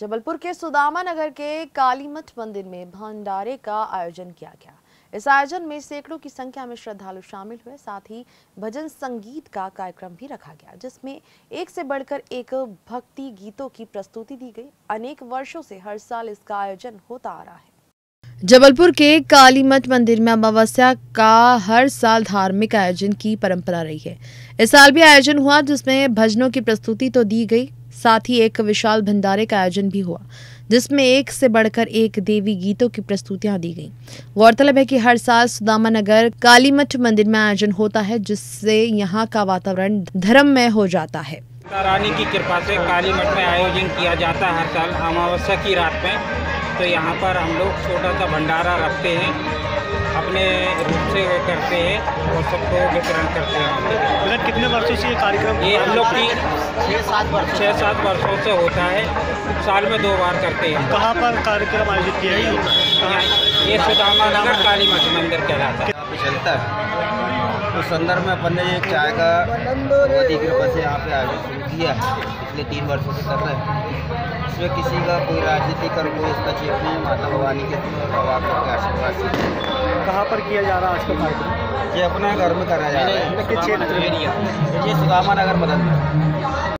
जबलपुर के सुदामा नगर के कालीमठ मंदिर में भंडारे का आयोजन किया गया। इस आयोजन में सैकड़ों की संख्या में श्रद्धालु शामिल हुए। साथ ही भजन संगीत का कार्यक्रम भी रखा गया, जिसमें एक से बढ़कर एक भक्ति गीतों की प्रस्तुति दी गई। अनेक वर्षों से हर साल इसका आयोजन होता आ रहा है। जबलपुर के कालीमठ मंदिर में अमावस्या का हर साल धार्मिक आयोजन की परंपरा रही है। इस साल भी आयोजन हुआ, जिसमें भजनों की प्रस्तुति तो दी गई, साथ ही एक विशाल भंडारे का आयोजन भी हुआ, जिसमें एक से बढ़कर एक देवी गीतों की प्रस्तुतियां दी गई। गौरतलब है कि हर साल सुदामा नगर कालीमठ मंदिर में आयोजन होता है, जिससे यहां का वातावरण धर्ममय हो जाता है। रानी की कृपा से कालीमठ में आयोजन किया जाता है हर साल अमावस्या की रात में। तो यहाँ पर हम लोग छोटा सा भंडारा रखते हैं, अपने रूप से वो करते हैं और सबको वितरण करते हैं। कितने वर्षों से ये कार्यक्रम? ये हम लोग की 6-7 वर्षों से होता है, साल में 2 बार करते हैं। कहाँ पर कार्यक्रम आयोजित किया है? ये सुदामा नगर कालीमठ मंदिर कहलाता है। उस संदर्भ में अपन ने चाय का कृपा से यहाँ पे आयोजित किया है, पिछले 3 वर्षों से कर रहे हैं। इसमें किसी का कोई राजनीति कर कोई इसका चेक नहीं, माता भवानी के आशीर्वाद से। कहाँ पर किया जा रहा है आज का कार्यक्रम? ये अपने घर में करा जा रहा है। किस क्षेत्र में? ये सुदामा नगर मदन।